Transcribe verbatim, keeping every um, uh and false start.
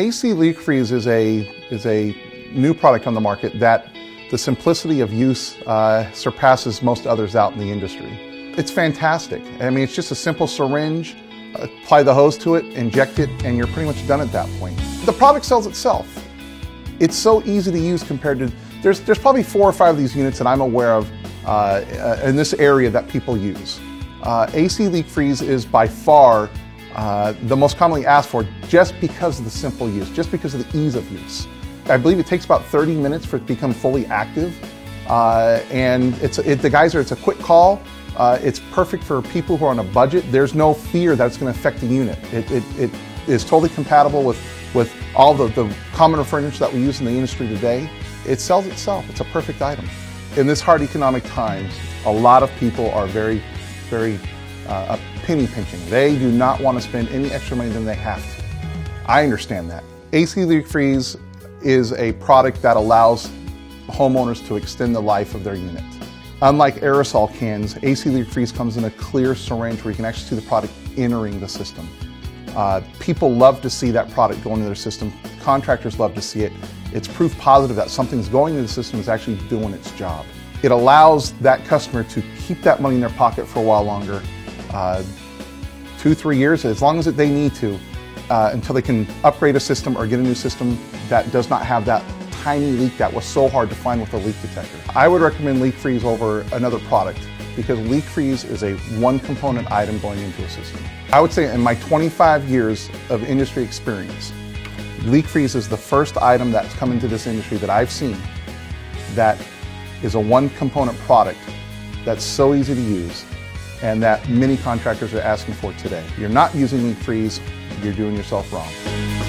A C Leak Freeze is a, is a new product on the market that the simplicity of use uh, surpasses most others out in the industry. It's fantastic. I mean, it's just a simple syringe, apply the hose to it, inject it, and you're pretty much done at that point. The product sells itself. It's so easy to use compared to, there's, there's probably four or five of these units that I'm aware of uh, in this area that people use. Uh, A C Leak Freeze is by far uh, the most commonly asked for, just because of the simple use, just because of the ease of use. I believe it takes about thirty minutes for it to become fully active. Uh, and it's, it, the geyser, it's a quick call. Uh, it's perfect for people who are on a budget. There's no fear that it's going to affect the unit. It, it, it is totally compatible with, with all the, the common furniture that we use in the industry today. It sells itself. It's a perfect item. In this hard economic times, a lot of people are very, very uh, penny pinching. They do not want to spend any extra money than they have to. I understand that. A C Leak Freeze is a product that allows homeowners to extend the life of their unit. Unlike aerosol cans, A C Leak Freeze comes in a clear syringe where you can actually see the product entering the system. Uh, people love to see that product go into their system. Contractors love to see it. It's proof positive that something's going into the system is actually doing its job. It allows that customer to keep that money in their pocket for a while longer, uh, two, three years, as long as they need to, uh, until they can upgrade a system or get a new system that does not have that tiny leak that was so hard to find with a leak detector. I would recommend Leak Freeze over another product because Leak Freeze is a one-component item going into a system. I would say in my twenty-five years of industry experience, Leak Freeze is the first item that's come into this industry that I've seen that is a one-component product that's so easy to use and that many contractors are asking for today. You're not using Leak Freeze, you're doing yourself wrong.